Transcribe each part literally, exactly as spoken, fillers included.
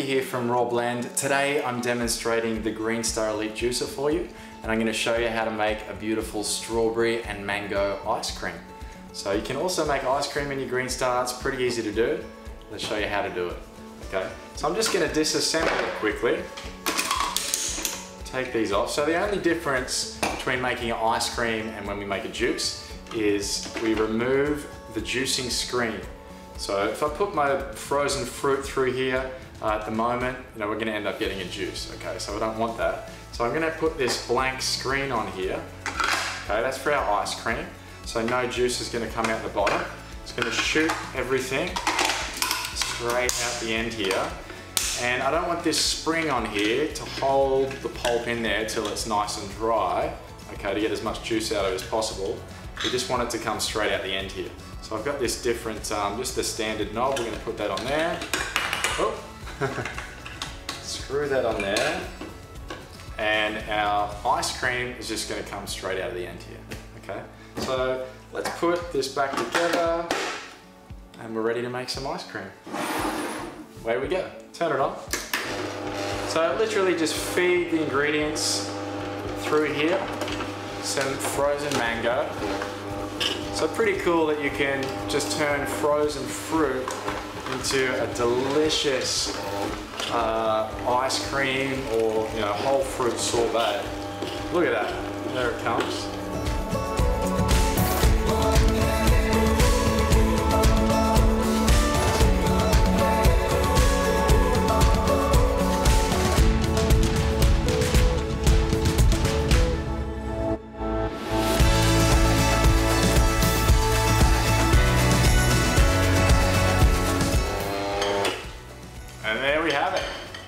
Tommy here from Raw Blend. Today I'm demonstrating the Greenstar Elite juicer for you, and I'm going to show you how to make a beautiful strawberry and mango ice cream. So you can also make ice cream in your Greenstar. It's pretty easy to do. Let's show you how to do it. Okay, so I'm just going to disassemble it quickly. Take these off. So the only difference between making ice cream and when we make a juice is we remove the juicing screen. So if I put my frozen fruit through here uh, at the moment, you know, we're gonna end up getting a juice, okay? So I don't want that. So I'm gonna put this blank screen on here. Okay, that's for our ice cream. So no juice is gonna come out the bottom. It's gonna shoot everything straight out the end here. And I don't want this spring on here to hold the pulp in there till it's nice and dry, okay, to get as much juice out of it as possible. We just want it to come straight out the end here. So I've got this different, um, just the standard knob. We're going to put that on there. Oh. Screw that on there. And our ice cream is just going to come straight out of the end here. Okay. So let's put this back together and we're ready to make some ice cream. Away we go. Turn it on. So literally just feed the ingredients through here. Some frozen mango. So pretty cool that you can just turn frozen fruit into a delicious uh, ice cream or, you know, whole fruit sorbet. Look at that, there it comes.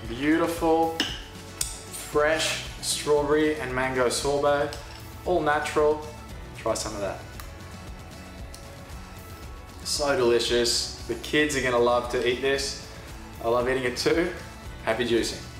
Beautiful, fresh strawberry and mango sorbet, all natural. Try some of that. So delicious. The kids are gonna love to eat this. I love eating it too. Happy juicing.